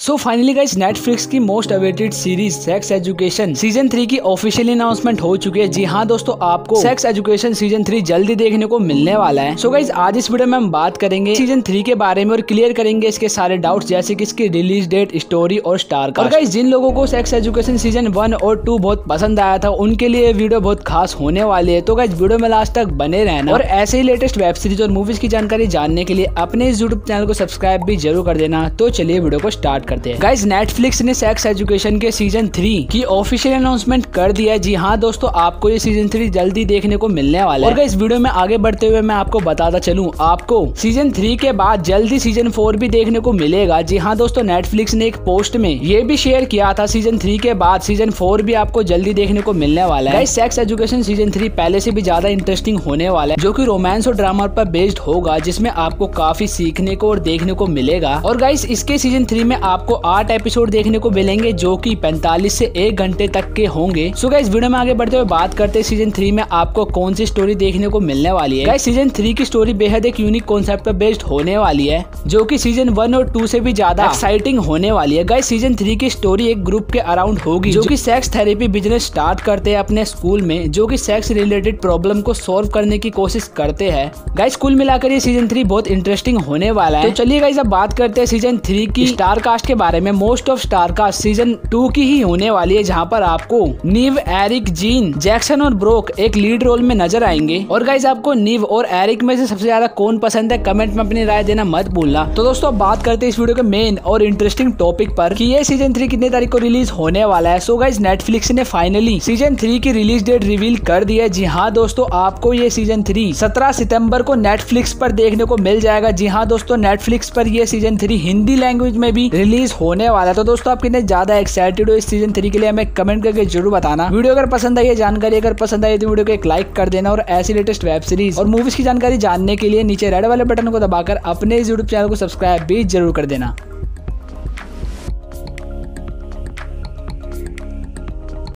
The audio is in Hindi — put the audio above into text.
सो फाइनली गाइस, नेटफ्लिक्स की most awaited series sex education season 3 की ऑफिशियली अनाउंसमेंट हो चुकी है। जी हाँ दोस्तों, आपको सेक्स एजुकेशन सीजन 3 जल्दी देखने को मिलने वाला है। सो गाइस, आज इस वीडियो में हम बात करेंगे सीजन 3 के बारे में और क्लियर करेंगे इसके सारे डाउट्स, जैसे कि इसकी रिलीज डेट, स्टोरी और स्टारकास्ट। और गाइस, जिन लोगों को सेक्स एजुकेशन सीजन 1 और 2 बहुत पसंद आया था, उनके लिए वीडियो बहुत खास होने वाली है। तो गाइस, वीडियो में लास्ट तक बने रहना और ऐसे ही लेटेस्ट वेब सीरीज और मूवीज की जानकारी जानने के लिए अपने इस यूट्यूब चैनल को सब्सक्राइब भी जरूर कर देना। तो चलिए वीडियो को स्टार्ट करते हैं। गाइस, नेटफ्लिक्स ने सेक्स एजुकेशन के सीजन 3 की ऑफिशियल अनाउंसमेंट कर दिया है। जी हाँ दोस्तों, आपको ये सीजन 3 जल्दी देखने को मिलने वाला है। और गाइस, वीडियो में आगे बढ़ते हुए मैं आपको बताता चलूं, आपको सीजन 3 के बाद जल्दी सीजन 4 भी देखने को मिलेगा। जी हाँ दोस्तों, नेटफ्लिक्स ने एक पोस्ट में ये भी शेयर किया था, सीजन 3 के बाद सीजन 4 भी आपको जल्दी देखने को मिलने वाला है। गाइस, सेक्स एजुकेशन सीजन 3 पहले से भी ज्यादा इंटरेस्टिंग होने वाला है, जो की रोमांस और ड्रामा पर बेस्ड होगा, जिसमें आपको काफी सीखने को और देखने को मिलेगा। और गाइस, इसके सीजन 3 में आपको 8 एपिसोड देखने को मिलेंगे, जो कि 45 से 1 घंटे तक के होंगे। सो गाइस, वीडियो में आगे बढ़ते हुए बात करते हैं सीजन 3 में आपको कौन सी स्टोरी देखने को मिलने वाली है। गाइस, सीजन 3 की स्टोरी बेहद एक यूनिक कॉन्सेप्ट पर बेस्ड होने वाली है, जो कि सीजन 1 और 2 से भी ज्यादा एक्साइटिंग होने वाली है। गाइस, सीजन 3 की स्टोरी एक ग्रुप के अराउंड होगी, जो की सेक्स थेरेपी बिजनेस स्टार्ट करते हैं अपने स्कूल में, जो की सेक्स रिलेटेड प्रॉब्लम को सोल्व करने की कोशिश करते हैं। गाइस, कुल मिलाकर ये सीजन 3 बहुत इंटरेस्टिंग होने वाला है। तो चलिए गाइस, अब बात करते हैं सीजन 3 की स्टारकास्ट के बारे में। मोस्ट ऑफ स्टारकास्ट सीजन 2 की ही होने वाली है, जहां पर आपको नीव, एरिक, जीन, जैक्सन और ब्रोक एक लीड रोल में नजर आएंगे। और गाइस, आपको नीव और एरिक में से सबसे ज्यादा कौन पसंद है, कमेंट में अपनी राय देना मत भूलना। तो दोस्तों, बात करते हैं इस वीडियो के मेन और इंटरेस्टिंग टॉपिक पर कि ये सीजन 3 कितने तारीख को रिलीज होने वाला है। सो गाइस, नेटफ्लिक्स ने फाइनली सीजन 3 की रिलीज डेट रिवील कर दी है। जी हाँ दोस्तों, आपको ये सीजन 3 17 सितम्बर को नेटफ्लिक्स पर देखने को मिल जाएगा। जी हाँ दोस्तों, नेटफ्लिक्स पर यह सीजन 3 हिंदी लैंग्वेज में भी रिलीज होने वाला है। तो दोस्तों, आप कितने ज्यादा एक्साइटेड हो इस सीजन 3 के लिए, हमें कमेंट करके जरूर बताना। वीडियो अगर पसंद आई है, जानकारी अगर पसंद आई तो वीडियो को एक लाइक कर देना। और ऐसी लेटेस्ट वेब सीरीज और मूवीज की जानकारी जानने के लिए नीचे रेड वाले बटन को दबाकर अपने यूट्यूब चैनल को सब्सक्राइब भी जरूर कर देना।